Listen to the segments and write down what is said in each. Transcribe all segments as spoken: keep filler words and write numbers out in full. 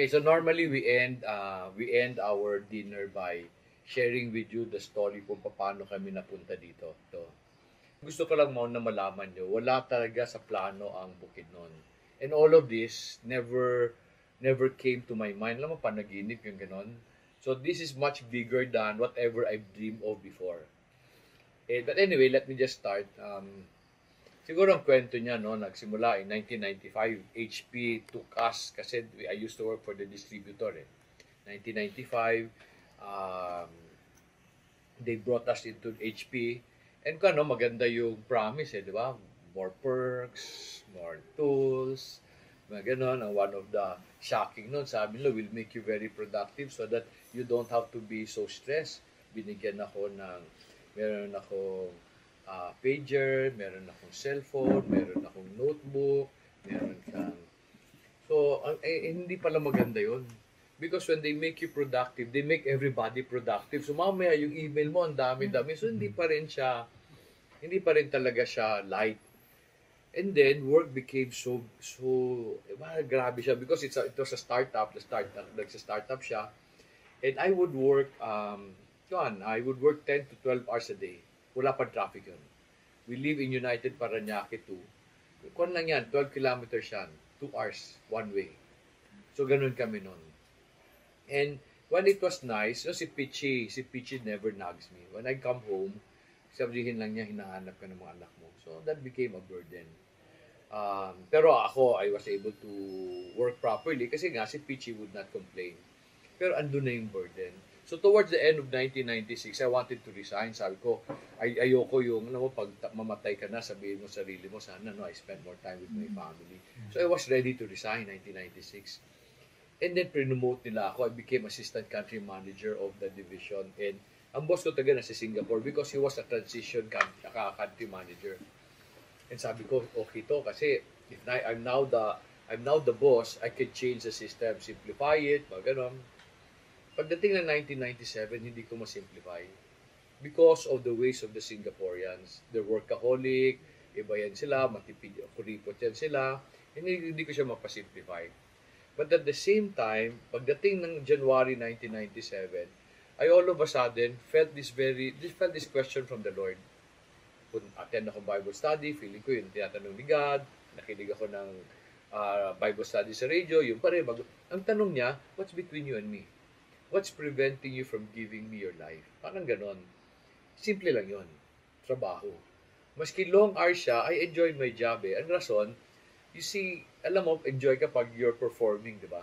Okay, so normally we end uh, we end our dinner by sharing with you the story kung paano kami napunta dito. So, gusto ko lang muna malaman nyo, wala talaga sa plano ang Bukidnon. And all of this never never came to my mind. Alam mo, panaginip yung ganon. So this is much bigger than whatever I've dreamed of before. Eh, but anyway, let me just start. Um, Siguro ang kwento niya, no, nagsimula in nineteen ninety-five, H P took us, kasi I used to work for the distributor. Eh. nineteen ninety-five, um, they brought us into H P. And kano, maganda yung promise, eh, di ba? More perks, more tools, mga ganon. One of the shocking nun, sabi nila, will make you very productive so that you don't have to be so stressed. Binigyan ako ng, meron ako Uh, pager, meron akong cellphone, meron akong notebook, meron kang... So, eh, eh, hindi pala maganda yun. Because when they make you productive, they make everybody productive. So, mamaya yung email mo, ang dami-dami. So, hindi pa rin siya, hindi pa rin talaga siya light. And then, work became so, so, eh, grabe siya. Because it's a, it was a startup, the startup, nagsa-startup siya. And I would work, um, yun, I would work ten to twelve hours a day. Wala pa traffic yun. We live in United Paranaque two. Kung lang yan, twelve kilometers yan. two hours, one way. So, ganun kami nun. And when it was nice, so si Peachy, si Peachy never nags me. When I come home, sabihin lang niya, hinahanap ka ng mga anak mo. So, that became a burden. Um, pero ako, I was able to work properly kasi nga si Peachy would not complain. Pero andun na yung burden. So towards the end of nineteen ninety-six, I wanted to resign. Sabi ko, ay ayoko yung, alam mo, pag mamatay ka na, sabihin mo sarili mo, sana no, I spent more time with my family. So I was ready to resign, nineteen ninety-six. And then, pre-promote nila ako. I became assistant country manager of the division. And ang boss ko taga na sa Singapore because he was a transition country, a country manager. And sabi ko, okay to, kasi if I, I'm, now the, I'm now the boss, I can change the system, simplify it, mga ganon. Pagdating ng nineteen ninety-seven, hindi ko masimplify because of the ways of the Singaporeans. They're workaholic, iba yan sila, matipid, kuripot yan sila, hindi, hindi ko siya mapasimplify. But at the same time, pagdating ng January nineteen ninety-seven, I all of a sudden felt this very, this felt this question from the Lord. Kung attend ako Bible study, feeling ko yung tinatanong ni God, nakinig ako ng uh, Bible study sa radio, yung pare, bago. Ang tanong niya, what's between you and me? What's preventing you from giving me your life? Parang ganon. Simple lang yon. Trabaho. Maski long hours siya, I enjoy my job eh. Ang rason, you see, alam mo, enjoy ka pag you're performing, di ba?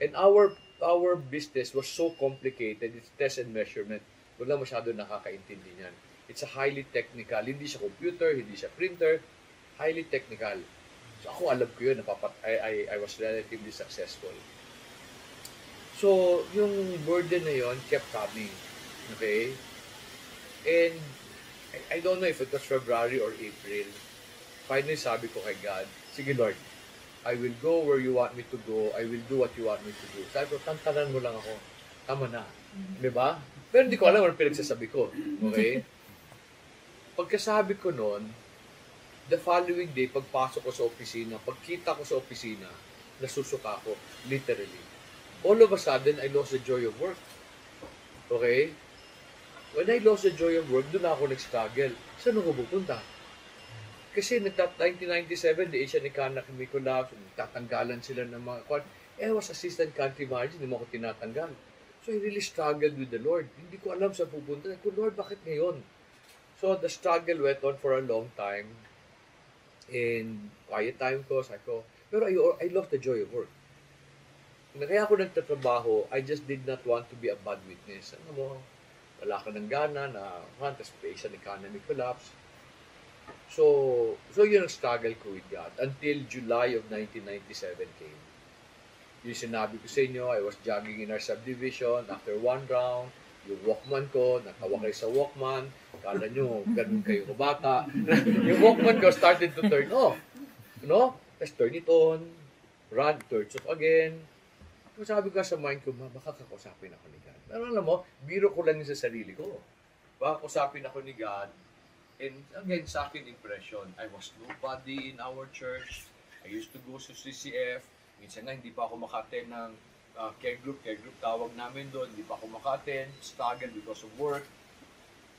And our our business was so complicated. It's test and measurement. Wala masyado nakakaintindi niyan. It's a highly technical. Hindi siya computer, hindi siya printer. Highly technical. So ako alam ko yun. Napapat I, I, I was relatively successful. So, yung burden na yun kept coming, okay? And, I, I don't know if it was February or April. Finally, sabi ko kay God, sige Lord, I will go where you want me to go. I will do what you want me to do. Sabi ko, tantanan mo lang ako. Tama na. Diba? Pero hindi ko alam ano pinagsasabi ko. Okay? Pagkasabi ko noon, the following day, pagpasok ko sa opisina, pagkita ko sa opisina, nasusuka ako, literally. All of a sudden, I lost the joy of work. Okay? When I lost the joy of work, doon ako nag-struggle. Saan ako pupunta? Kasi nineteen ninety-seven, the Asian economy collapsed, tatanggalan sila ng mga kwan. Eh, I was assistant country manager, hindi mo ako tinatanggal. So, I really struggled with the Lord. Hindi ko alam saan pupunta. Sabi ko, Lord, bakit ngayon? So, the struggle went on for a long time. And quiet time ko, sabi ko, pero I, I lost the joy of work. Kaya ako nagtatrabaho, I just did not want to be a bad witness. Ano mo, wala ka ng gana na, tapos Asian economy collapse. So, so yun ang struggle ko with God until July of nineteen ninety-seven came. Yung sinabi ko sa inyo, I was jogging in our subdivision. After one round, yung Walkman ko, nakawa kayo sa Walkman. Kala nyo, ganun kayo ko bata. Yung Walkman ko started to turn off. No? Let's turn it on, run, turn it off again. Sabi ko sa mind ko, ma, baka kakusapin ako ni God. Pero alam mo, biro ko lang sa sarili ko. Baka kakusapin ako ni God. And again, sa akin impression, I was nobody in our church. I used to go to C C F. Minsan nga, hindi pa ako maka-attend ng uh, care group, care group tawag namin doon, hindi pa ako makaten, struggle because of work.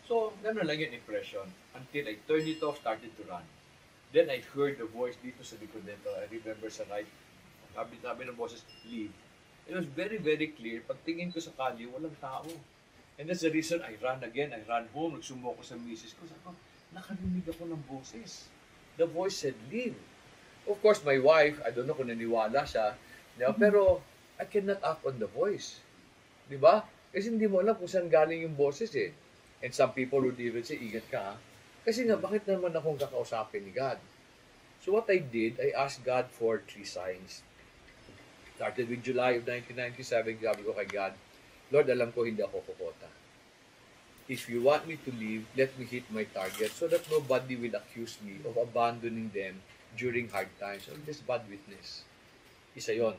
So, ganun lang yung impression until I turned it off, started to run. Then I heard the voice dito sa likod nito. I remember sa right, sabi-sabi ng boses, leave. It was very, very clear. Pagtingin ko sa kali, walang tao. And that's the reason I ran again. I ran home. Nagsumo ko sa misis ko. Sabi ko, nakarinig ako ng boses. The voice said, leave. Of course, my wife, I don't know kung naniwala siya, you know, pero I cannot act on the voice. Di ba? Kasi hindi mo alam kung saan galing yung boses eh. And some people would even say, ingat ka ha. Kasi nga, bakit naman akong kakausapin ni God? So what I did, I asked God for three signs. Started with July of nineteen ninety-seven, sabi ko kay God, Lord, alam ko hindi ako kukota. If you want me to leave, let me hit my target so that nobody will accuse me of abandoning them during hard times or this bad witness. Isa yon.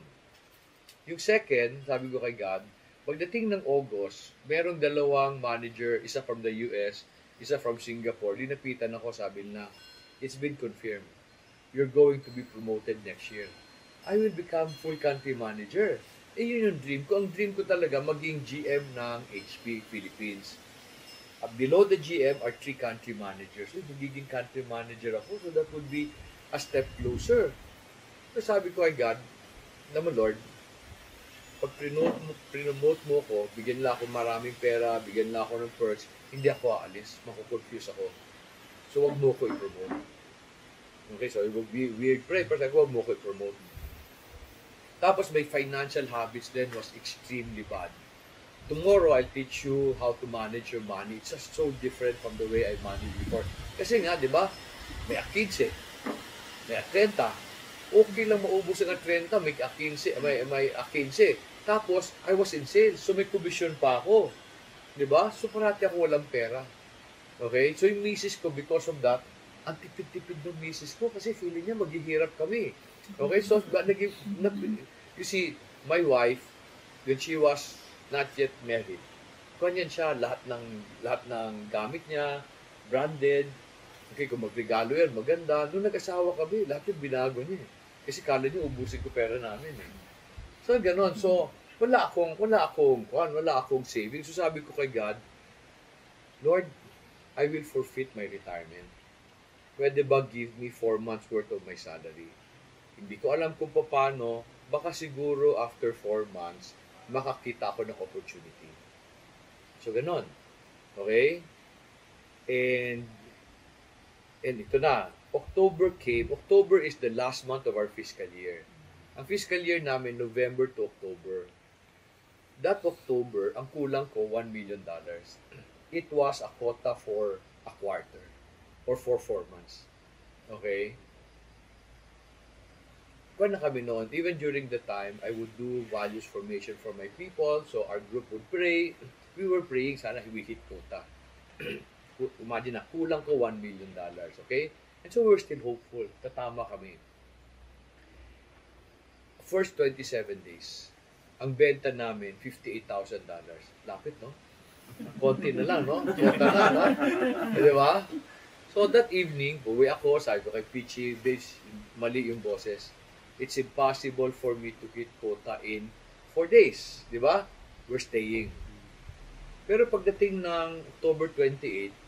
Yung second, sabi ko kay God, pagdating ng August, merong dalawang manager, isa from the U S, isa from Singapore, linapitan ako, sabi na, it's been confirmed. You're going to be promoted next year. I will become full country manager. Eh, yun yung dream ko. Ang dream ko talaga, maging G M ng H P Philippines. Uh, below the G M are three country managers. So, magiging country manager ako. So, that would be a step closer. So, sabi ko ay God, naman Lord, pag promote mo, promote mo ko, bigyan lang ako maraming pera, bigyan lang ako ng perks, hindi ako aalis, makukonfuse ako. So, wag mo ko i-promote. Okay, so it would be weird prayer, pero wag mo ko i-promote. Tapos, my financial habits then was extremely bad. Tomorrow, I'll teach you how to manage your money. It's just so different from the way I managed before. Kasi nga, di ba, may akinse, may atrenta. Okay lang maubos ng trenta, may akinse, may, may akinse. Tapos, I was in sales, so may commission pa ako. Diba? So, parati ako walang pera. Okay? So, yung misis ko, because of that, ang tipid-tipid ng misis ko kasi feeling niya maghihirap kami. Okay? So, you see, my wife, when she was not yet married, kanyan siya, lahat ng, lahat ng gamit niya, branded. Okay, kung magregalo yan, maganda. Nung nag-asawa kami, lahat yung binago niya. Kasi kala niyo, ubusin ko pera namin eh. So, ganon. So, wala akong, wala akong, wala akong savings. So, sabi ko kay God, Lord, I will forfeit my retirement. Pwede ba give me four months worth of my salary? Hindi ko alam kung paano, baka siguro after four months, makakita ako ng opportunity. So, ganon. Okay? And, And ito na, October came. October is the last month of our fiscal year. Ang fiscal year namin, November to October. That October, ang kulang ko, one million dollars. It was a quota for a quarter or for four months. Okay? Kung na kami noon, even during the time, I would do values formation for my people. So our group would pray. We were praying, sana we hit quota. Imagine na, kulang ko one million dollars, okay? And so we're still hopeful. Tatama kami. First twenty-seven days, ang benta namin, fifty-eight thousand dollars. Lapit, no? Konti na lang, no? Konta na, no? Di ba? So that evening, buwi ako, sabi ko kay Peachy, this, mali yung boses. It's impossible for me to hit quota in four days. Di ba? We're staying. Pero pagdating ng October twenty-eighth,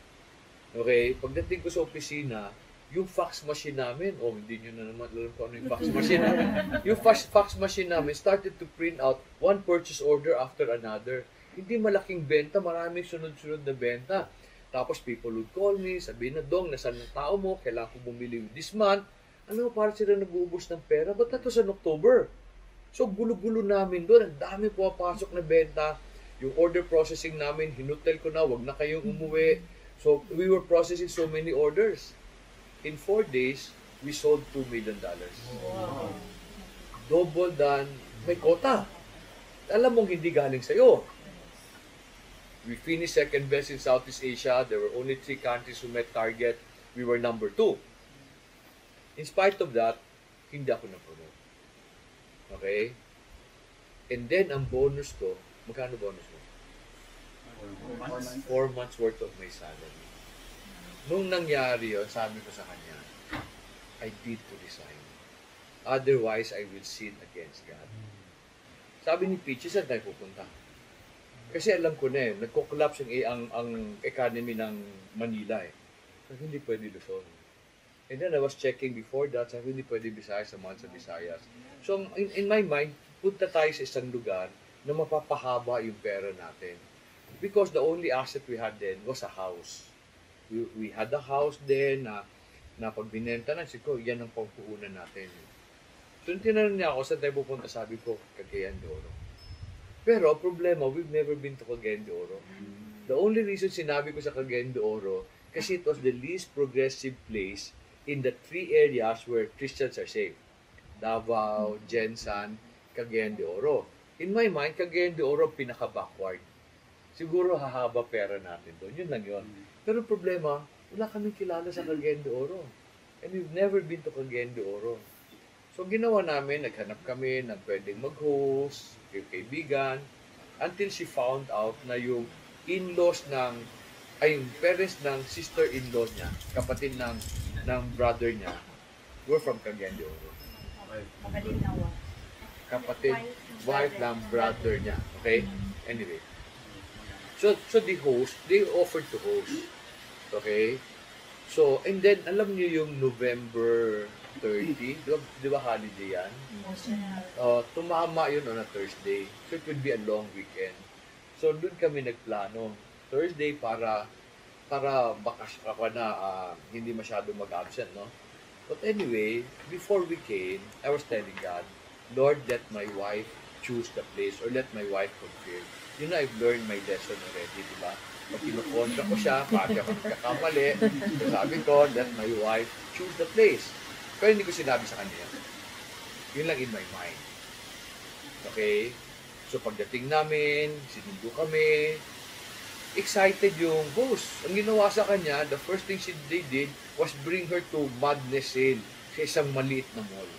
okay, pagdating ko sa opisina, yung fax machine namin, oh, hindi nyo na naman alam kung ano yung fax machine namin. Yung fax, fax machine namin started to print out one purchase order after another. Hindi malaking benta, maraming sunod-sunod na benta. Tapos people would call me, sabihin na, Dong, nasaan ang tao mo? Kailangan ko bumili this month. Ano, para sila nag-uubos ng pera? Ba't na ito sa October? So, gulo-gulo namin doon. Ang dami pumapasok na benta. Yung order processing namin, hinutel ko na, wag na kayong umuwi. So, we were processing so many orders. In four days, we sold two million dollars. Wow. Double than may quota. Alam mong hindi galing sa'yo. We finished second best in Southeast Asia. There were only three countries who met target. We were number two. In spite of that, hindi ako na-promote. Okay? And then, ang bonus ko, magkano bonus mo? Four months. Four months worth of my salary. Nung nangyari yun, sabi ko sa kanya, I need to resign. Otherwise, I will sin against God. Sabi ni Peachy, saan tayo pupunta? Kasi alam ko na eh, nagko-collapse ang, ang, ang economy ng Manila eh. Sabi, hindi pwede Luzon. And then I was checking before that, sabi, hindi pwede Visayas naman sa Visayas. So in, in my mind, punta tayo sa isang lugar na mapapahaba yung pera natin. Because the only asset we had then was a house. We, we had a house then na, na pag binenta na, siguro yan ang pangkuunan natin. So tinanong niya ako, saan tayo pupunta? Sabi ko, Cagayan de Oro. Pero problema, we've never been to Cagayan de Oro. The only reason sinabi ko sa Cagayan de Oro, kasi it was the least progressive place in the three areas where Christians are safe. Davao, Gensan, Cagayan de Oro. In my mind, Cagayan de Oro pinaka-backward. Siguro hahaba pera natin doon. Yun lang yun. Pero problema, wala kaming kilala sa Cagayan de Oro. And we've never been to Cagayan de Oro. So, ginawa namin, naghanap kami ng pwedeng mag-host, yung kaibigan, until she found out na yung in-laws ng, ay yung parents ng sister-in-law niya, kapatid ng, ng brother niya, were from Cagayan de Oro. Kapatid, wife ng brother niya. Okay? Anyway. So, so the host, they offered to host. Okay? So, and then, alam niyo yung November thirty, di ba, di ba holiday yan? Uh, tumama yun on a Thursday. So it would be a long weekend. So doon kami nagplano. Thursday para para bakas ka pa na uh, hindi masyado mag-absent, no? But anyway, before we came, I was telling God, Lord, let my wife choose the place or let my wife confirm. You know, I've learned my lesson already, di ba? Pag kinukontra ko siya, pag siya magkakamali, sabi ko, let my wife choose the place. Pero hindi ko sinabi sa kanya. Yun lang in my mind. Okay? So pagdating namin, sinundo kami, excited yung host. Ang ginawa sa kanya, the first thing she they did was bring her to Madness Sale sa isang maliit na mall.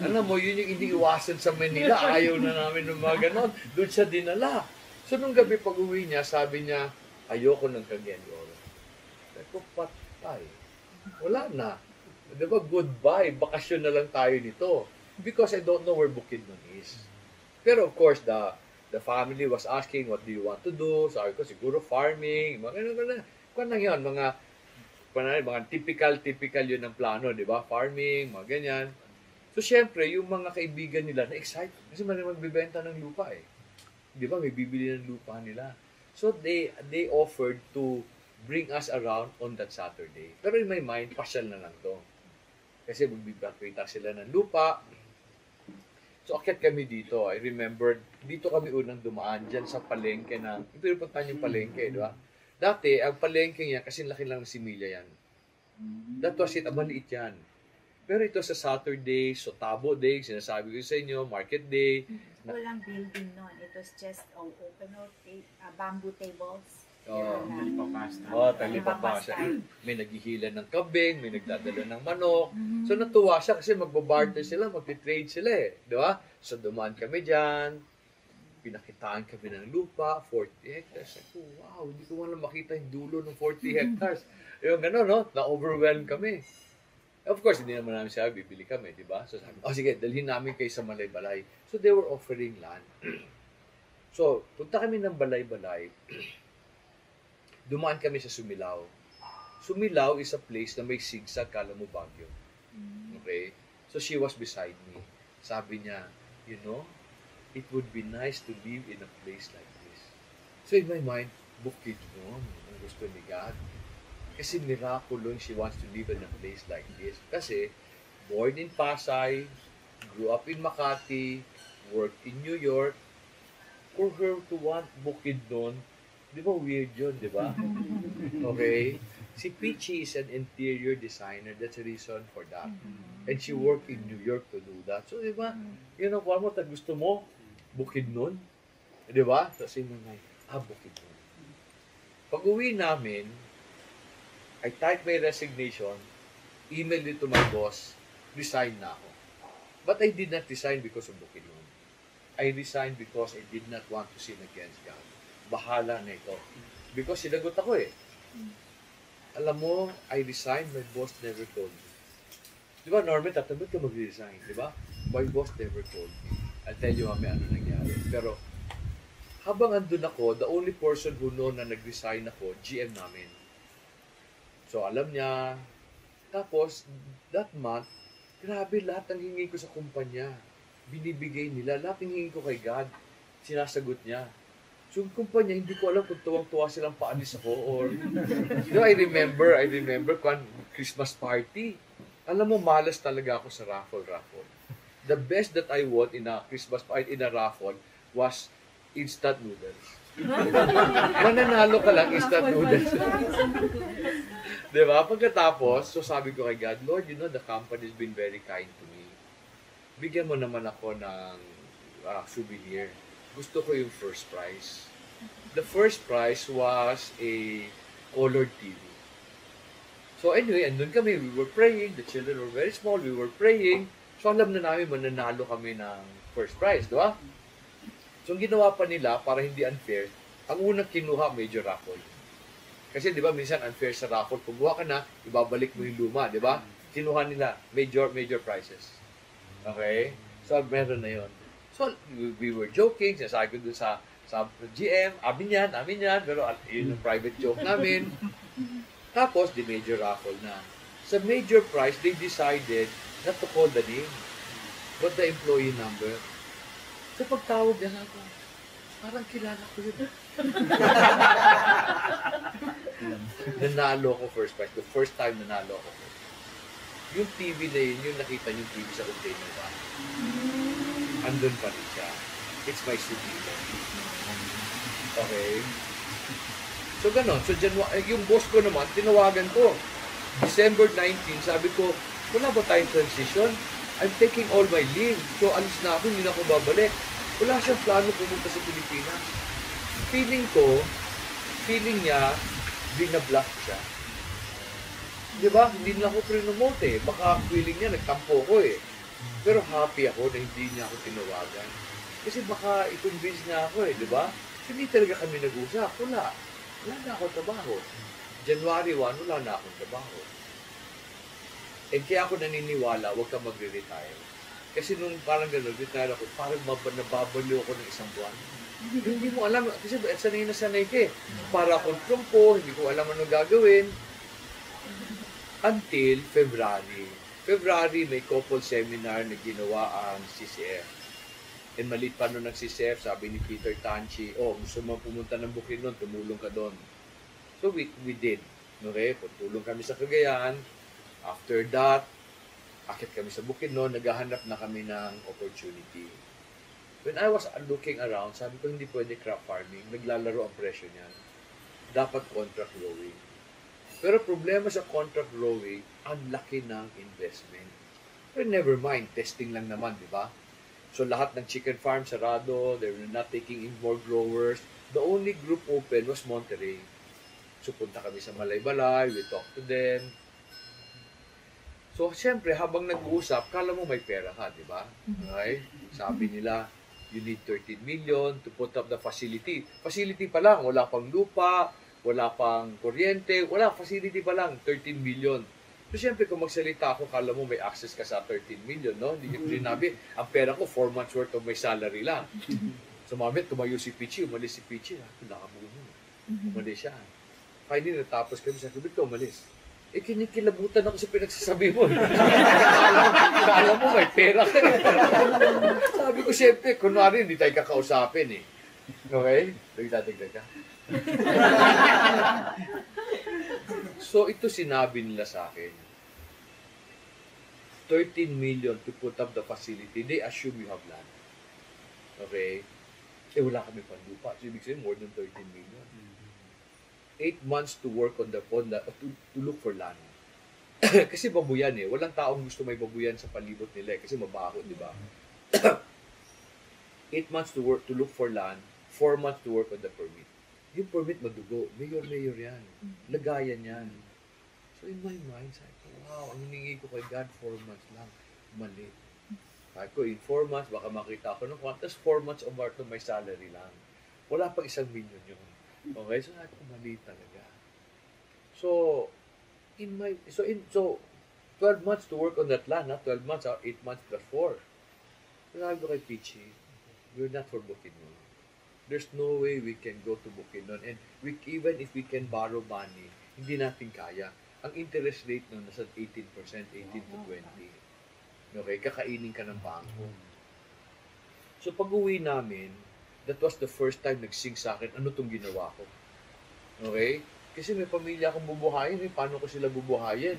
Alam mo, yun yung iniiwasan sa Manila. Ayaw na namin ng mga ganon. Doon siya dinala. So nung gabi pag-uwi niya, sabi niya, ayoko ng Cagayan de Oro. Sabi ko, patay. Wala na. Diba, goodbye, bakasyon na lang tayo nito. Because I don't know where Bukidnon is. Pero of course, the the family was asking, what do you want to do? Sabi ko, siguro farming, mga gano'n. Kung nang yun, mga, mga typical-typical yun ang plano, di ba? Farming, mga ganyan. So syempre, yung mga kaibigan nila, na-excite. Kasi maraming magbibenta ng lupa eh. Di ba, may bibili ng lupa nila. So they they offered to bring us around on that Saturday. Pero in my mind, pasyal na lang to. Kasi magbibakwita sila ng lupa. So, akyat kami dito. I remember, dito kami unang dumaan dyan sa palengke na, ito yung puntaan yung palengke, di ba? Dati, ang palengke niya, kasi laki lang ng similya yan. That was it, maliit yan. Pero ito sa Saturday, Sotabo Day, sinasabi ko sa inyo, Market Day. Ito lang building nun. It was just all open or uh, bamboo tables. Oh, talipapasta. Oh, talipapasta. May naghihila ng kabing, may nagdadala ng manok. So natuwa siya kasi magbabarter sila, magti-trade sila eh. Di ba? So dumaan kami dyan, pinakitaan kami ng lupa, forty hectares. Oh, wow, hindi ko lang makita yung dulo ng forty hectares. Yung gano'n, no? Na-overwhelm kami. Of course, hindi naman namin sabi, bibili kami, di ba? So sabi, oh sige, dalhin namin kayo sa Malaybalay. So they were offering land. So, punta kami ng Malaybalay. Dumaan kami sa Sumilao. Sumilao is a place na may zigzag, kala mo Baguio. Okay? So she was beside me. Sabi niya, you know, it would be nice to live in a place like this. So in my mind, Bukidnon, ang gusto ni God. Kasi miracle lang she wants to live in a place like this. Kasi born in Pasay, grew up in Makati, worked in New York. For her to want Bukidnon, di ba weird yun, di ba? Okay? Si Peachy is an interior designer. That's a reason for that. And she worked in New York to do that. So, di ba? You know, kung ano ta gusto mo, Bukidnon. Di ba? So, say mo nga, ah, Bukidnon. Pag uwi namin, I type my resignation, email it to my boss, resign na ako. But I did not resign because of Bukidnon. I resigned because I did not want to sin against God. Bahala na ito. Because sinagot ako eh. Alam mo, I resigned, my boss never told me. Di ba, Norman, tatamad ka mag-resign, di ba? My boss never told me. I'll tell you kami ano nangyari. Pero habang andun ako, the only person who known na nag-resign ako, G M namin. So alam niya. Tapos that month, grabe lahat ng hingin ko sa kumpanya. Binibigay nila. Lahat ng hingin ko kay God, sinasagot niya. So yung kumpanya, hindi ko alam kung tuwang-tuwa silang paalis ako or... You know, I remember, I remember kung Christmas party. Alam mo, malas talaga ako sa raffle-raffle. The best that I won in a Christmas party, in a raffle, was instant noodles. Mananalo ka lang, instant noodles. Diba? Pagkatapos, so sabi ko kay God, Lord, you know, the company's been very kind to me. Bigyan mo naman ako ng uh, souvenir. Gusto ko yung first prize. The first prize was a colored T V. So anyway, andun kami, we were praying, the children were very small, we were praying. So alam na namin, mananalo kami ng first prize, di ba? So ang ginawa pa nila, para hindi unfair, ang unang kinuha, medyo raffle. Kasi di ba, minsan unfair sa raffle, kumuha ka na, ibabalik mo yung luma, di ba? Kinuha nila, major, major prizes. Okay? So meron na yun. So, we were joking, sinasabi ko dun sa, sa G M, amin yan, amin yan, pero yun ang private joke namin. Tapos, the major raffle na. Sa major prize, they decided not to call the name, but the employee number. So, pagtawag niya ako, parang kilala ko yun. Nanalo ko first prize. The first time nanalo ko. Yung T V na yun, yung nakita yung T V sa container ba? Andun pa rin siya. It's my souvenir. Okay? So, gano'n. So, yung boss ko naman, tinawagan ko. December nineteenth, sabi ko, wala ba tayong transition? I'm taking all my leave. So, alis na ako, hindi na ako babalik. Wala siyang plano pumunta sa Pilipinas. Feeling ko, feeling niya, binablock siya. Di ba? Hindi na ako pre-nomote. Baka feeling niya, nagtampo ko eh. Pero happy ako na hindi niya ako tinawagan. Kasi baka i-convince niya ako eh, di ba? So, hindi talaga kami nag-usap. Wala. Wala na akong trabaho. January first, wala na akong trabaho. And kaya ako naniniwala, huwag ka magre-retire. Kasi nung parang gano'n, retire ako, parang nababaliw ako ng isang buwan. Hindi mo alam, kasi sanay na sanay ka eh. Para akong trumpo, hindi ko alam anong gagawin. Until February. February, may couple seminar na ginawa ang C C F. And maliit pa nun ng C C F, sabi ni Peter Tanchi, oh, gusto mo pumunta ng Bukidnon, tumulong ka doon. So we, we did. Okay? Tulong kami sa Cagayan. After that, akit kami sa Bukidnon, naghahanap na kami ng opportunity. When I was looking around, sabi ko hindi pwede crop farming, naglalaro ang presyo niyan. Dapat contract growing. Pero problema sa contract growing, ang laki ng investment. But never mind, testing lang naman, di ba? So lahat ng chicken farm, sarado, they were not taking in more growers. The only group open was Monterey. So punta kami sa Malaybalay, we talked to them. So siyempre, habang nag-uusap, kala mo may pera ka, di ba? Okay? Sabi nila, you need thirteen million to put up the facility. Facility pa lang, wala pang lupa, wala pang kuryente, wala, facility pa lang, thirteen million. So, siyempre, kung magsalita ako, kala mo may access ka sa thirteen million, no? Hindi ko sinabi, ang pera ko, four months worth of my salary lang. So, mamit, tumayo si Peachy, umalis si Peachy, ha? Nakamuno. Umalis siya. Finally, natapos kami sa kubit ko, umalis. Eh, kinikilabutan ako sa pinagsasabi mo. Kala mo, may pera ka. Sabi ko, siyempre, kunwari, hindi tayo kakausapin, eh. Okay? Nagtatignan ka. So, ito sinabi nila sa akin. thirteen million to put up the facility. They assume you have land. Okay? Eh, wala kami pang lupa. So, ibig sabihin, more than thirteen million. Eight months to work on the pond, to, to look for land. Kasi babuyan eh. Walang taong gusto may babuyan sa palibot nila eh. Kasi mabaho, di ba? Eight months to work to look for land, four months to work on the permit. Yung permit madugo, mayor-mayor yan. Lagayan yan. So in my mind, sabi ko, wow, ang hiningi ko kay God, four months lang. Mali. Sabi ko, in four months, baka makita ako ng kwantas, four months of work my salary lang. Wala pang isang million yun. Okay, so sabi ko, mali talaga. So, in my, so in, so, twelve months to work on that land, ha? twelve months, eight months plus four. So sabi ko kay Peachy, we're not for Bukidnon. There's no way we can go to Bukidnon. And we, even if we can borrow money, hindi natin kaya. Ang interest rate nun, nasa eighteen percent, eighteen to twenty. Okay, kakainin ka ng bangko. So pag-uwi namin, that was the first time nag-sing sa akin, ano itong ginawa ko? Okay? Kasi may pamilya akong bubuhayin, eh. Paano ko sila bubuhayin?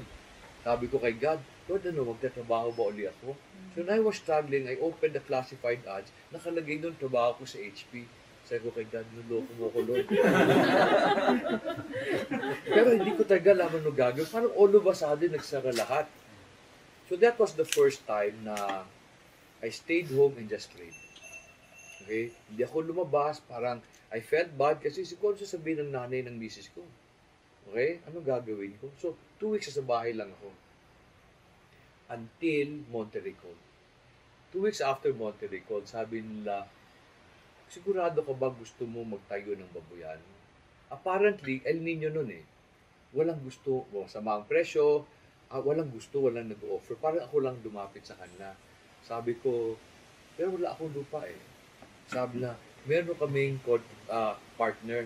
Sabi ko kay God, Lord, ano, magtatrabaho ba uli ako? So when I was struggling, I opened the classified ads, nakalagay doon trabaho ko sa H P. Sabi ko kay God, nuloko mo ko, Lord. Pero hindi ko talaga laman nung gagawin. Parang all of a sudden, nagsara lahat. So that was the first time na I stayed home and just prayed. Okay? Hindi ako lumabas. Parang I felt bad kasi siguro sasabihin ng nanay ng misis ko. Okay? Anong gagawin ko? So, two weeks sa bahay lang ako. Until Monterey called. Two weeks after Monterey called, sabi nila, sigurado ka ba gusto mo magtayo ng babuyan? Apparently, El Nino nun eh. Walang gusto, masama ang presyo, ah, walang gusto, walang nag-offer. Parang ako lang dumapit sa kanila. Sabi ko, pero wala akong lupa eh. Sabi na, meron kaming uh, partner.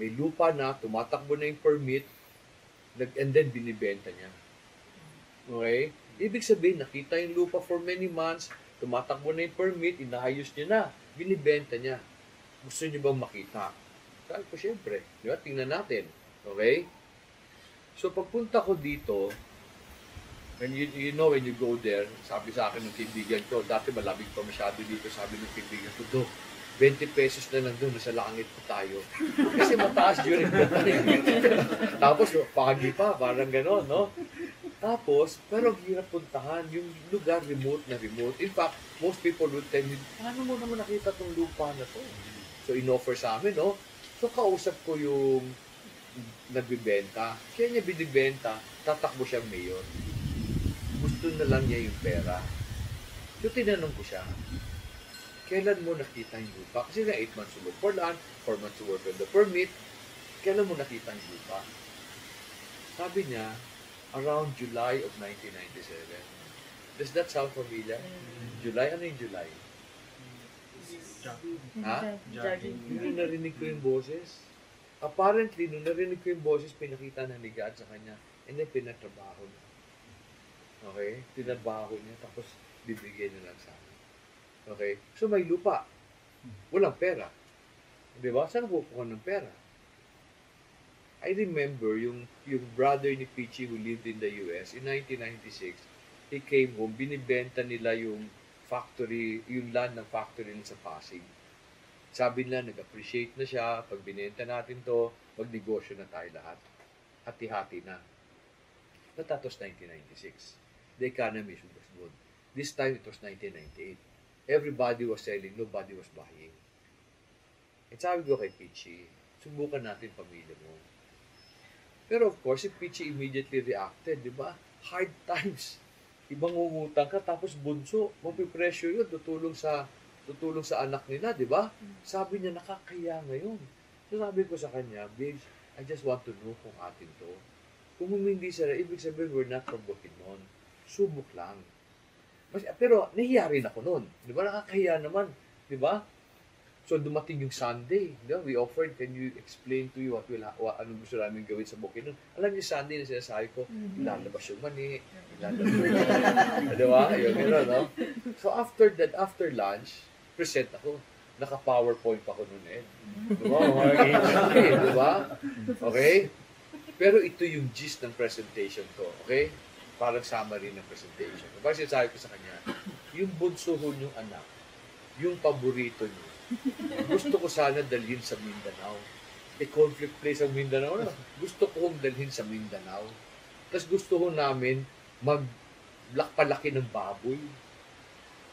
May lupa na, tumatakbo na yung permit, and then binibenta niya. Okay? Ibig sabihin, nakita yung lupa for many months, tumatakbo na yung permit, inaayos niya na, binibenta niya. Gusto niyo bang makita? Sabi ko, siyempre. Diba? Tingnan natin. Okay? So, pagpunta ko dito, when you, you know, when you go there, sabi sa akin ng kaibigan ko, dati malamig pa masyado dito, sabi ng kaibigan ko, do, twenty pesos na lang doon, nasa langit po tayo. Kasi mataas during the time. Tapos, pagi pa, parang gano'n, no? Tapos, pero hirap puntahan, yung lugar remote na remote. In fact, most people would tell me, paano mo naman nakita tong lupa na to? So, in-offer sa amin, no? So, kausap ko yung nagbibenta. Kaya niya binibenta, tatakbo siyang mayor. Gusto na lang niya yung pera. So, tinanong ko siya, kailan mo nakita yung lupa? Kasi na eight months to look for land, four months to work on the permit. Kailan mo nakita yung lupa? Sabi niya, around July of nineteen ninety-seven. Does that sound familiar? Mm. July? Ano yung July? Jogging. Ha? Jogging. Nung narinig ko yung boses, apparently, nung narinig ko yung boses, pinakita na ni God sa kanya, and then pinatrabaho niya. Okay? Tinabaho niya, tapos bibigyan niya lang sa akin. Okay? So, may lupa. Walang pera. Di ba? Saan pupukuha ng pera? I remember yung, yung brother ni Peachy who lived in the U S in nineteen ninety-six, he came home, binibenta nila yung factory, yung land ng factory nila sa Pasig. Sabi nila, nag-appreciate na siya, pag binenta natin to, magnegosyo na tayo lahat. Hati-hati na. But that was nineteen ninety-six. The economy was good. This time, it was nineteen ninety-eight. Everybody was selling, nobody was buying. At sabi ko kay Peachy, subukan natin pamilya mo. Pero of course, si Peachy immediately reacted, di ba? Hard times. Ibang ngungutang ka, tapos bunso, mapipresyo yun, tutulong sa, tutulong sa anak nila, di ba? Sabi niya, nakakaya ngayon. So sabi ko sa kanya, babes, I just want to know kung atin to. Kung humindi sila, ibig sabihin, we're not from Bukidnon. Subok lang. Pero nahiya rin ako noon. Di ba? Nakakahiya naman. Di ba? So dumating yung Sunday. Di ba? We offered, can you explain to you what will, what, anong gusto namin gawin sa Bukidnon? Alam niyo, Sunday na sinasabi ko, ilalabas yung mani, ilalabas yung mani. Di ba? Ayun, gano'n, no? So after that, after lunch, present ako. Naka-PowerPoint pa ko noon eh. Di ba? Okay, di ba? Okay? Pero ito yung gist ng presentation ko. Okay? Parang summary ng presentation. Parang sinasabi ko sa kanya, yung bunsohon yung anak, yung paborito niyo, gusto ko sana dalhin sa Mindanao. E conflict place ang Mindanao na. Gusto ko kong dalhin sa Mindanao. Tapos gusto ko namin maglakpalaki ng baboy.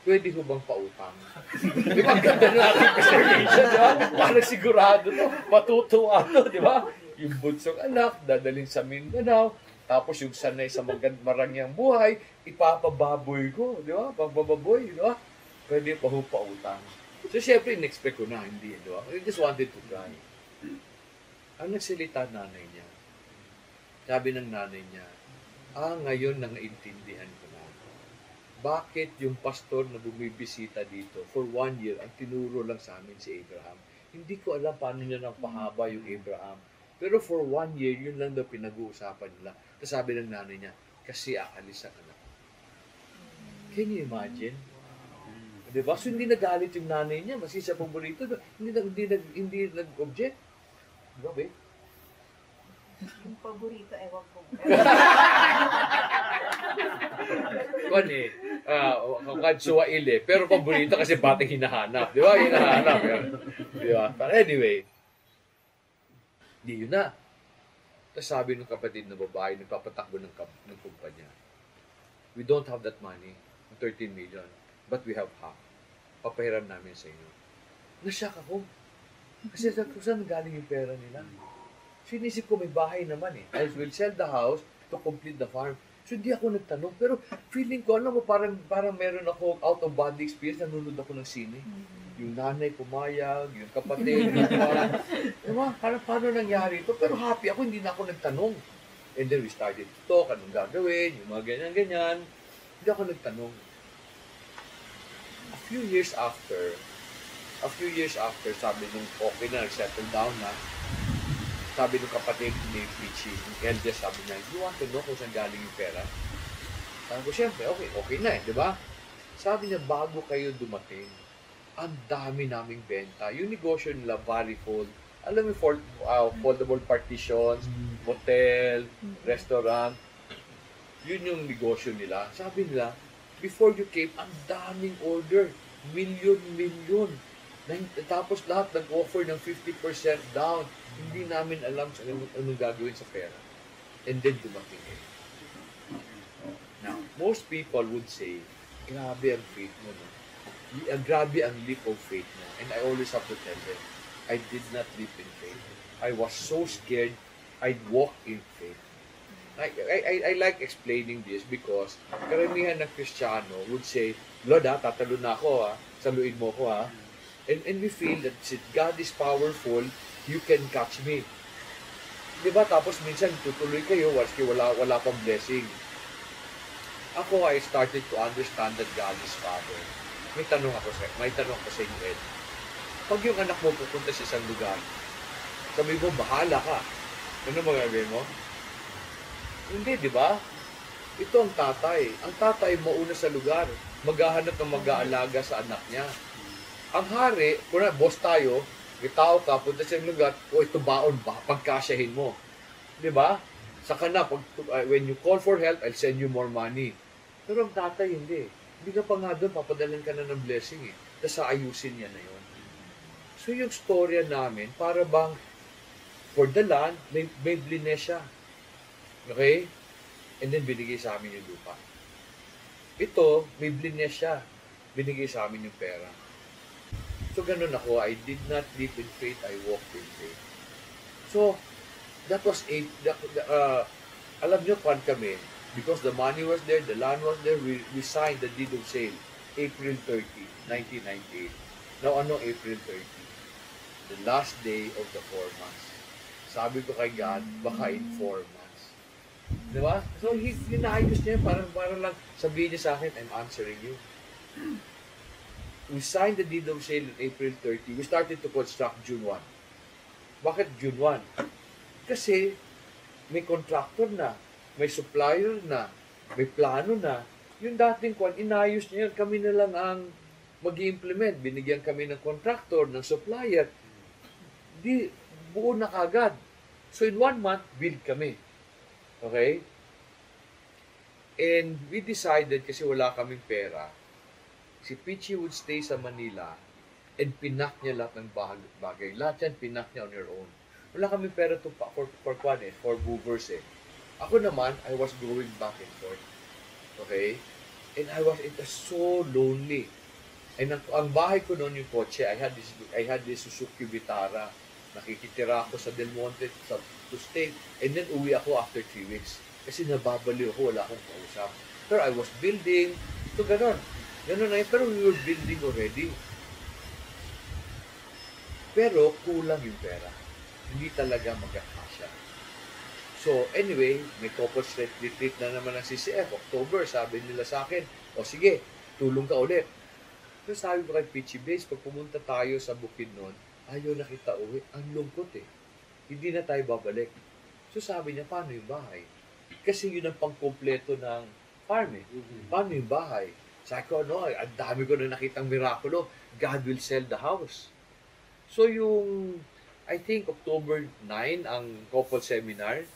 Pwede ko bang pautang? Di ba? Ganda na ating presentation, di ba? Parang sigurado to. Matutuwa to, di ba? Yung bunsong anak, dadalhin sa Mindanao. Tapos yung sanay sa marangyang buhay, ipapababoy ko, di ba? Pagbababoy, di ba? Pwede pa ho pautang. So, syempre, in-expect ko na, hindi, di ba? I just wanted to cry. Ang nagsalita nanay niya, sabi ng nanay niya, ah, ngayon nang naintindihan ko na. bakit yung pastor na bumibisita dito for one year, ang tinuro lang sa amin si Abraham. Hindi ko alam paano niya nang pahaba yung Abraham. Pero for one year, yun lang daw pinag-uusapan nila. Tapos sabi ng nanay niya, kasi aalis ang anak. Can you imagine? Diba? So hindi nagalit yung nanay niya, masisa paborito, hindi, hindi, hindi nag-object. Grabe. Yung paborito, ewan ko. Kwan eh. Kakadsuwa ile. Pero paborito kasi batang hinahanap. Di ba? Hinahanap. Di ba? But anyway, di yun na. Tapos sabi ng kapatid na babae, nagpapatakbo ng, ng kumpanya, we don't have that money, thirteen million. But we have half. Papahiram namin sa inyo. Nasyak ako. Kasi kung saan galing yung pera nila? So, inisip ko may bahay naman eh. I will sell the house to complete the farm. So, hindi ako nagtanong. Pero feeling ko, alam mo, parang, parang meron ako out-of-body experience. Nanunod ako ng sine. Yung nanay pumayag, yung kapatid. Yung parang, diba, parang paano nangyari ito? Pero happy ako, hindi na ako nagtanong. And then we started to talk, anong gagawin, yung mga ganyan-ganyan. Hindi ako nagtanong. A few years after, a few years after, sabi nung okay na, settle down na, sabi nung kapatid ni Peachy, yung eldest, sabi niya, you want to know kung saan galing yung pera? Sabi ko, siyempre, okay, okay na eh, di ba? Sabi niya, bago kayo dumating, ang dami naming benta. Yung negosyo nila, Valleyfold, alam mo, fold, uh, foldable partitions, hotel, restaurant, yun yung negosyo nila. Sabi nila, before you came, ang daming order. Million, million. Tapos lahat nag-offer ng fifty percent down. Hindi namin alam sa anong, anong gagawin sa pera. And then dumating eh. Now, most people would say, grabe ang faith mo, no? Grabe ang leap of faith mo. And I always have to tell them, I did not leap in faith. I was so scared, I'd walk in faith. I, I, I like explaining this because karamihan ng Kristiyano would say, Lord, ha, tatalo na ako, ha, saluin mo ko, ha. And, and we feel that God is powerful, you can catch me. Diba? Tapos minsan tutuloy kayo, waski wala, wala pang blessing. Ako, I started to understand that God is Father. May tanong ako sa, may tanong ako sa inyo, Ed. Pag yung anak mo pupunta sa isang lugar, sabi mo, bahala ka. Ano magagawin mo? Hindi, di ba? Ito ang tatay. Ang tatay mauna sa lugar. Maghahanap ng mag-aalaga sa anak niya. Ang hari, kung na, boss tayo, may tao ka, punta sa lugar, o ito baon ba? Pagkasyahin mo. Di ba? Saka na, pag, uh, when you call for help, I'll send you more money. Pero ang tatay, hindi. Hindi ka pa nga doon, papadalan ka na ng blessing eh. Tapos ayusin niya na yun. So yung storya namin, para bang for the land, may, may blinesya. Okay? And then binigay sa amin yung lupa. Ito, may blines siya. Binigay sa amin yung pera. So, ganun ako. I did not live in faith. I walked in faith. So, that was eight. Uh, alam nyo, pan kami. Because the money was there, the land was there, we, we signed the deed of sale. April thirtieth, nineteen ninety-eight. Now, ano April thirtieth? The last day of the four months. Sabi ko kay God, baka in four months. Diba? So, hinaayos niya, parang, parang lang sabihin niya sa akin, I'm answering you. We signed the deed of sale on April thirtieth. We started to construct June first. Bakit June first? Kasi, may contractor na, may supplier na, may plano na. Yung dating kwan, inayos niya, kami na lang ang mag-i-implement. Binigyan kami ng contractor, ng supplier. Di, buo na kagad. So, in one month, build kami. Okay? And we decided, kasi wala kaming pera, si Peachy would stay sa Manila and pinak niya lahat ng bagay. Lahat yan, pinak niya on your own. Wala kaming pera to, for, for, for, for movers eh. Ako naman, I was going back and forth. Okay? And I was, it was so lonely. And ang, ang bahay ko noon yung kotse, I had this, I had this Suzuki Vitara. Nakikitira ako sa Del Monte, sa to stay. And then, uwi ako after three weeks. Kasi nababaliw ako, wala akong kausap. Pero I was building. So, ganun. Ganun na yun. Pero we were building already. Pero, kulang yung pera. Hindi talaga magkakasya. So anyway, may corporate retreat na naman ng C C F, October, sabi nila sa akin, o sige, tulong ka ulit. So sabi ko kay Peachy Base, pag pumunta tayo sa Bukidnon, ayaw na kita uwi, ang lungkot eh. Hindi na tayo babalik. So sabi niya, paano yung bahay? Kasi yun ang pangkompleto ng farm eh. Paano yung bahay? Sabi ko, ano, ang dami ko na nakitang mirakulo. God will sell the house. So yung, I think, October ninth, ang couple seminar,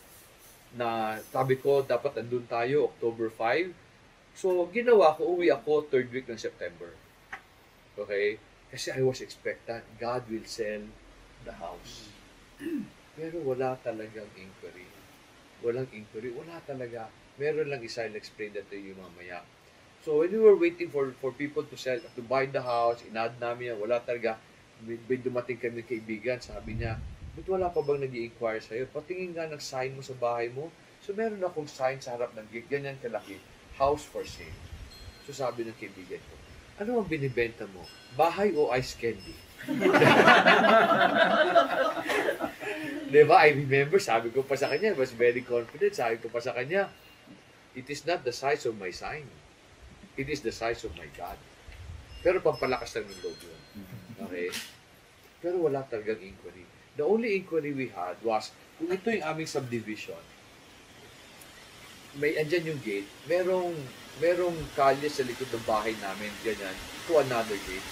na sabi ko, dapat andun tayo, October fifth. So ginawa ko, uwi ako third week ng September. Okay? Kasi I was expectant, God will sell the house. Pero wala talagang inquiry. Walang inquiry. Wala talaga. Meron lang isa, I'll explain that to you mamaya. So when we were waiting for for people to sell, to buy the house, inad namin yan, wala talaga. May dumating kami ng kaibigan, sabi niya, but wala pa bang nag-i-inquire sa'yo? Patingin nga ng sign mo sa bahay mo. So meron akong sign sa harap ng gate, ganyan kalaki, house for sale. So sabi ng kaibigan ko, ano ang binibenta mo? Bahay o ice candy? Diba? I remember, sabi ko pa sa kanya, I was very confident, sabi ko pa sa kanya, it is not the size of my sign. It is the size of my God. Pero pampalakas lang ng loob yun. Okay? Pero wala talagang inquiry. The only inquiry we had was, kung ito yung aming subdivision, may andyan yung gate, merong, merong kalye sa likod ng bahay namin, ganyan, to another gate.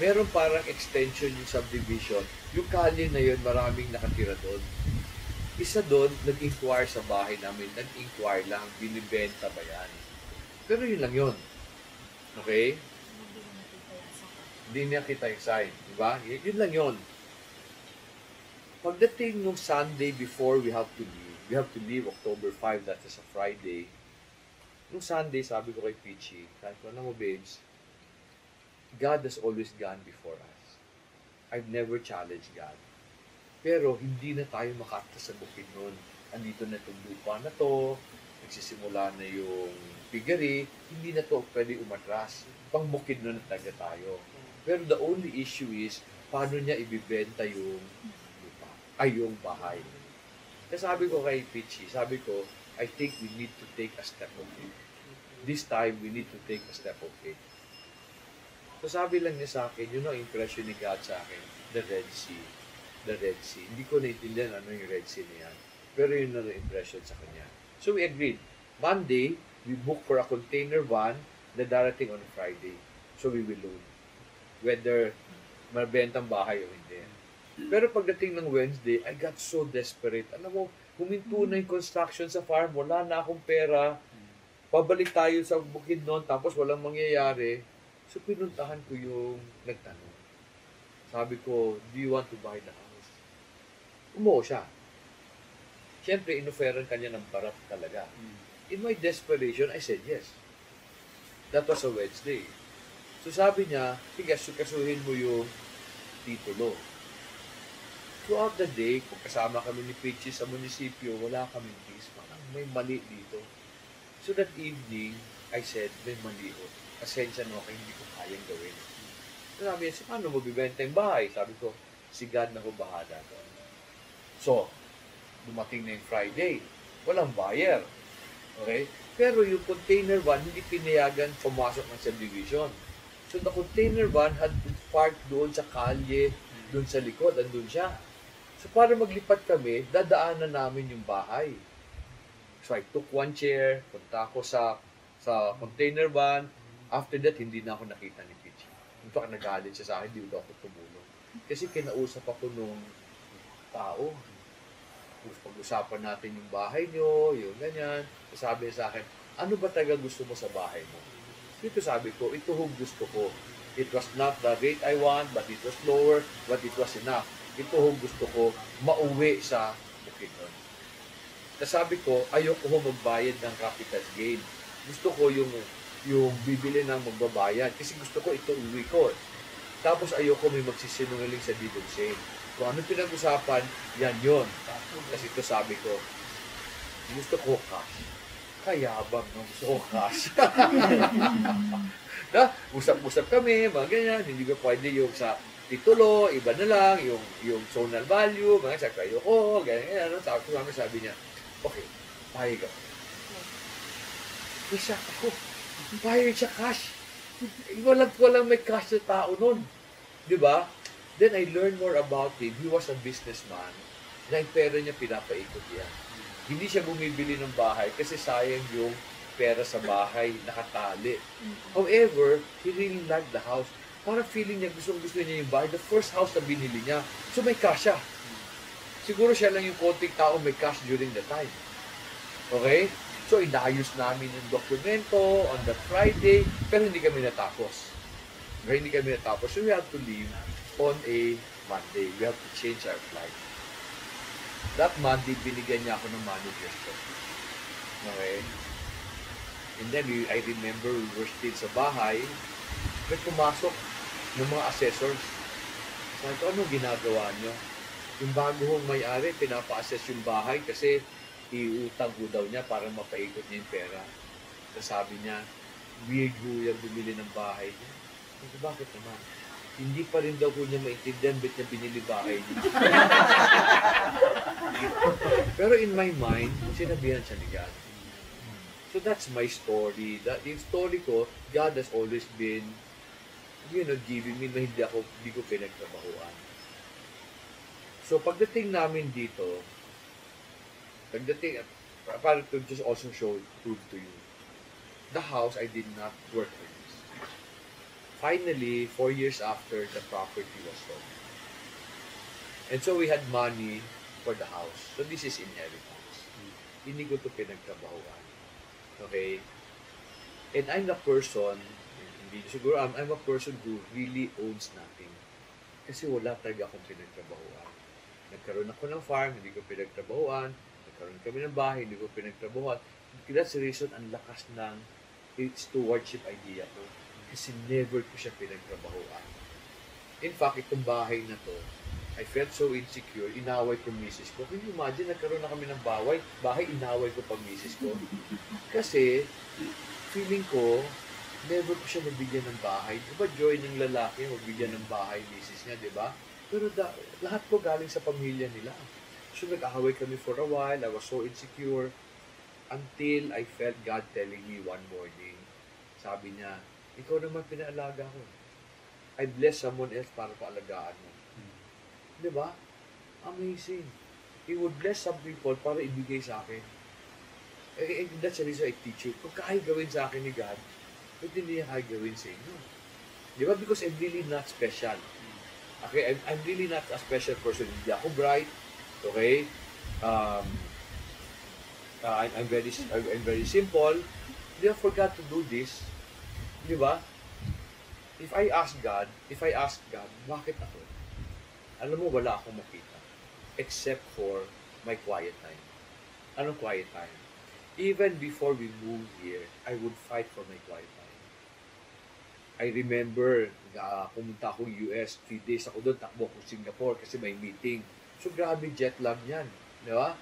Merong parang extension yung subdivision. Yung kalye na yun, maraming nakatira doon. Isa doon, nag-inquire sa bahay namin, nag-inquire lang, binibenta ba yan? Pero yun lang yun. Okay? Hindi niya kita yung sign. Diba? Yun lang yun. Pagdating nung Sunday before we have to leave, we have to leave October fifth, that is a Friday. Nung Sunday, sabi ko kay Peachy, sabi ko, ano mo, babes, God has always gone before us. I've never challenged God. Pero hindi na tayo makatas sa bukid nun. Andito na itong lupa na to, nagsisimula na yung piggery, hindi na to pwede umatras. Pang bukid nun na taga tayo. Pero the only issue is, paano niya ibibenta yung lupa, ay yung bahay. Kaya sabi ko kay Peachy, sabi ko, I think we need to take a step of faith. This time, we need to take a step of faith. So sabi lang niya sa akin, yun ang impression ni God sa akin, the Red Sea. The Red Sea. Hindi ko naintindihan ano yung Red Sea niyan. Pero yun ang impression sa kanya. So we agreed. Monday, we booked for a container van na darating on Friday. So we will load. Whether mabenta ang bahay o hindi. Pero pagdating ng Wednesday, I got so desperate. Alam mo, huminto na yung construction sa farm, wala na akong pera, pabalik tayo sa Bukidnon, tapos walang mangyayari. So pinuntahan ko yung nagtanong. Sabi ko, do you want to buy the house? Umuo siya. Siyempre, inoferan kanya ng barat talaga. In my desperation, I said yes. That was a Wednesday. So sabi niya, sige, kasuhin mo yung titulo. Throughout the day, kung kasama kami ni Peachy sa munisipyo, wala kaming case. Parang may mali dito. So that evening, I said, may mali ho. Pasensya na ako, hindi ko kayang gawin. So sabi niya, paano mo bibenta yung bahay? Sabi ko, si God na ko bahala. So, dumating na yung Friday. Walang buyer. Okay? Pero yung container van, hindi pinayagan pumasok ng subdivision. So the container van had been parked doon sa kalye, doon sa likod, andun siya. So, para maglipat kami, dadaanan namin yung bahay. So, I took one chair, punta ako sa, sa container van. After that, hindi na ako nakita ni Peachy. In fact, nagalit siya sa akin, hindi ako tumulong. Kasi kinausap ako nung tao. Pag-usapan natin yung bahay nyo, yun, ganyan. Sabi niya sa akin, ano ba talaga gusto mo sa bahay mo? Dito sabi ko, ito ho gusto ko. It was not the rate I want, but it was lower, but it was enough. Ito ho gusto ko, mauwi sa Bukidnon. Sabi ko, ayoko ho magbayad ng capital gain. Gusto ko yung, yung bibili ng magbabayad. Kasi gusto ko ito uwi ko. Tapos ayoko may magsisinungaling sa deed of sale. Kung ano pinag-usapan, yan yun. Kasi ito sabi ko, gusto ko cash. Kaya bang no? Gusto ko cash. Na, usap-usap kami, mga ganyan. Hindi ko pwede yung sa titulo, iba na lang, yung, yung zonal value, mga sakay ko, ganyan, ganyan. Tapos namin sabi niya, Okay, pahayag ako. May shock ako. Pahayag siya cash. Walang walang may cash na tao nun. Diba? Then I learned more about him. He was a businessman na yung pera niya pinapaikot niya. Hindi siya bumibili ng bahay kasi sayang yung pera sa bahay, nakatali. However, he really liked the house. Parang feeling niya, gusto gusto niya yung bahay, the first house na binili niya. So may cash siya. Siguro siya lang yung konting tao may cash during the time. Okay? So inayos namin yung dokumento on the Friday, pero hindi kami natapos. Pero hindi kami natapos. So we have to leave on a Monday. We have to change our flight. That Monday, binigyan niya ako ng money gesture. Okay? And then we, I remember we were still sa bahay, but pumasok ng mga assessors. Sabi ko, anong ginagawa niyo? Yung bagohong may-ari, pinapa-assess yung bahay kasi iutang ko daw niya para mapaikot niya yung pera. Sabi niya, weird ho yung bumili ng bahay niya. Sabi, bakit naman? Hindi pa rin daw ko niya maintindihan bet niya binili bahay niya. Pero in my mind, sinabihan siya ni God. So that's my story. That yung story ko, God has always been, you know, giving me na hindi ako, hindi ko pinagtrabahuan. So pagdating namin dito, pagdating, para to just also show, prove to you, the house I did not work with. Finally, four years after, the property was sold. And so we had money for the house. So this is inheritance. Hindi ko ito pinagtrabahuan. Okay? And I'm the person, hindi, siguro I'm, I'm a person who really owns nothing. Kasi wala talaga akong pinagtrabahuan. Nagkaroon ako ng farm, hindi ko pinagtrabahuan. Nagkaroon kami ng bahay, hindi ko pinagtrabahuan. That's the reason ang lakas ng stewardship idea ko. Kasi never ko siya pinagtrabahuan. In fact, itong bahay na to, I felt so insecure, inaway ko misis ko. Can you imagine, nagkaroon na kami ng bahay, bahay inaway ko pang misis ko. Kasi, feeling ko, never ko siya nabigyan ng bahay. Diba joy ng lalaki, magbigyan ng bahay misis niya, diba? Pero da, lahat ko galing sa pamilya nila. So, nag-ahaway kami for a while, I was so insecure. Until I felt God telling me one morning, sabi niya, ikaw naman pinaalaga ko. I bless someone else para paalagaan mo. Hmm. Di ba? Amazing. He would bless some people para ibigay sa akin. Eh, eh, that's the reason I teach you. Kung kaya gawin sa akin ni God, pwede niya kaya gawin sa inyo. Di ba? Because I'm really not special. Okay? I'm, I'm really not a special person. Hindi ako bright. Okay? Um, uh, I'm, I'm, very, I'm very simple. They forgot to do this. Di ba? If I ask God, if I ask God, bakit ako? Alam mo, wala akong makita. Except for my quiet time. Anong quiet time? Even before we moved here, I would fight for my quiet time. I remember, uh, pumunta ako U S, three days ako doon, takbo ako Singapore kasi may meeting. So, grabe jet lag yan. Di ba?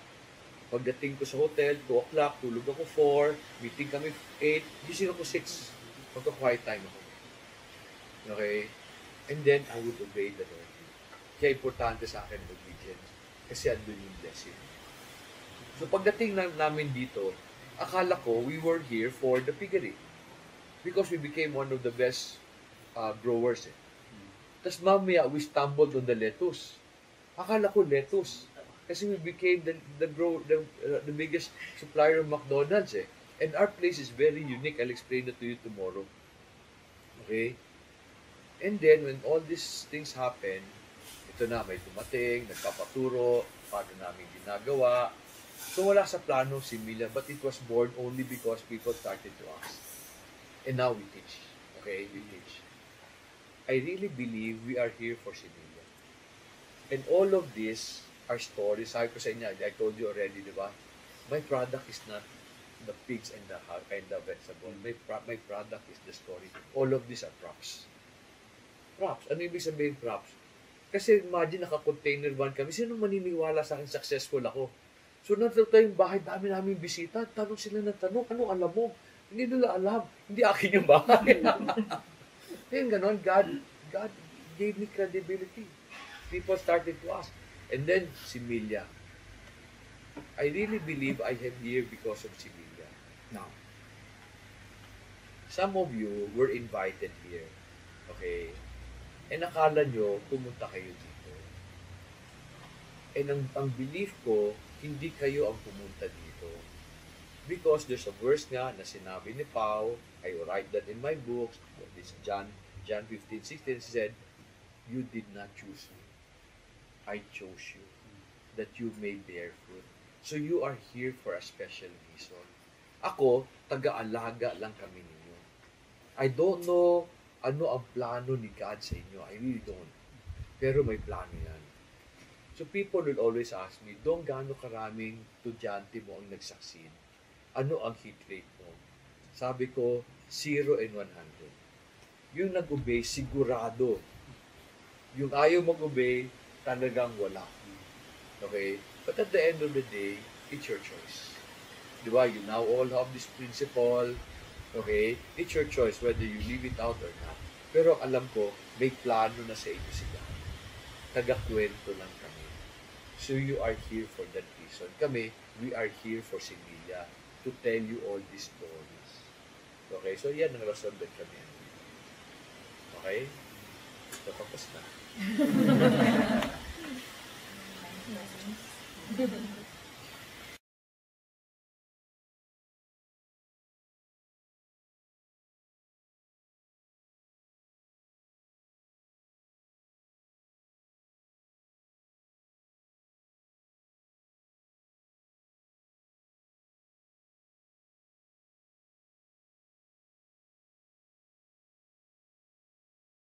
Pagdating ko sa hotel, two o'clock, tulog ako four, meeting kami eight, gising ako six. Magka-quiet time ako. Okay? And then, I would obey the Lord. Kaya importante sa akin obedience. Kasi andun yung blessing. So, pagdating na, namin dito, akala ko we were here for the piggery. Because we became one of the best uh, growers. Eh. Hmm. Tapos mamaya, we stumbled on the lettuce. Akala ko lettuce. Kasi we became the the, grow, the, uh, the biggest supplier of McDonald's. Eh. And our place is very unique. I'll explain it to you tomorrow. Okay? And then, when all these things happen, ito na, may dumating, nagpapaturo, paano namin ginagawa. So, wala sa plano si Mila, but it was born only because people started to ask. And now we teach. Okay? We teach. I really believe we are here for si Mila. And all of these are stories. Sabi ko sa inyo, I told you already, di ba? My product is not the pigs and the and the vegetable. My, pro my product is the story. All of these are props. Props. Ano ibig sabihin props? Kasi imagine naka-container van kami. Sino maniniwala sa akin successful ako? So natuto yung bahay, dami namin bisita. Tanong sila na tanong, ano alam mo? Hindi nila alam. Hindi akin yung bahay. Kaya ganon, God, God gave me credibility. People started to ask. And then, si Milia. I really believe I am here because of Sibilya. Now, some of you were invited here. Okay? And akala nyo, pumunta kayo dito. And ang, ang belief ko, hindi kayo ang pumunta dito. Because there's a verse nga na sinabi ni Paul, I write that in my books, this John, John fifteen, sixteen said, you did not choose me. I chose you, that you may bear fruit. So you are here for a special reason. Ako, taga-alaga lang kami ninyo. I don't know ano ang plano ni God sa inyo. I really don't. Pero may plano yan. So people will always ask me, Dong, gaano karaming estudyante mo ang nag-succeed? Ano ang hit rate mo? Sabi ko, zero and one hundred. Yung nag-obey, sigurado. Yung ayaw mag-obey, talagang wala. Okay? But at the end of the day, it's your choice. Di ba? You now all have this principle. Okay? It's your choice whether you leave it out or not. Pero alam ko, may plano na sa inyo sila. Tagakwento lang kami. So you are here for that reason. Kami, we are here for Sumilao to tell you all these stories. Okay? So yan ang rason din kami. Okay? So tapos na.